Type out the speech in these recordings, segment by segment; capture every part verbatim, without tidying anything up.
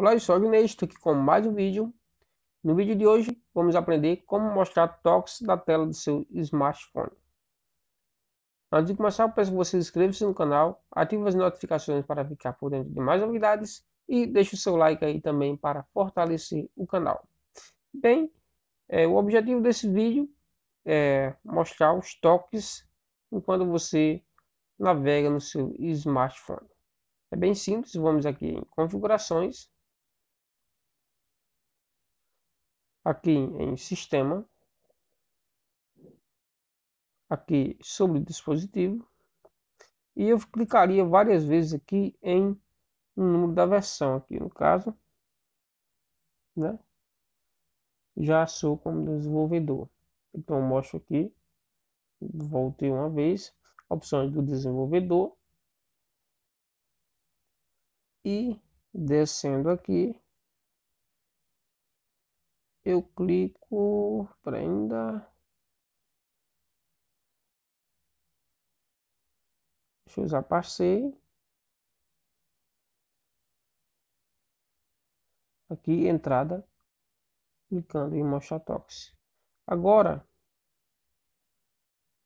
Olá pessoal, Neyn, estou aqui com mais um vídeo. No vídeo de hoje vamos aprender como mostrar toques da tela do seu smartphone. Antes de começar, peço que você inscreva-se no canal, ative as notificações para ficar por dentro de mais novidades e deixe o seu like aí também para fortalecer o canal. Bem, é, o objetivo desse vídeo é mostrar os toques enquanto você navega no seu smartphone. É bem simples, vamos aqui em configurações. Aqui em sistema, aqui sobre dispositivo, e eu clicaria várias vezes aqui em um número da versão, aqui no caso, né? Já sou como desenvolvedor, então eu mostro aqui, voltei uma vez, opções do desenvolvedor, e descendo aqui, eu clico para ainda. Deixa eu usar passeio. Aqui entrada. Clicando em mostrar toques. Agora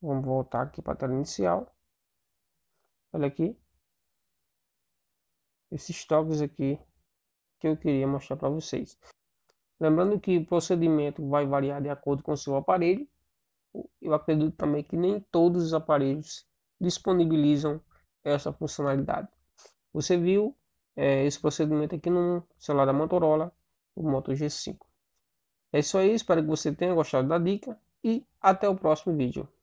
vamos voltar aqui para a tela inicial. Olha aqui. Esses toques aqui que eu queria mostrar para vocês. Lembrando que o procedimento vai variar de acordo com o seu aparelho. Eu acredito também que nem todos os aparelhos disponibilizam essa funcionalidade. Você viu é, esse procedimento aqui no celular da Motorola, o Moto G cinco. É isso aí, espero que você tenha gostado da dica e até o próximo vídeo.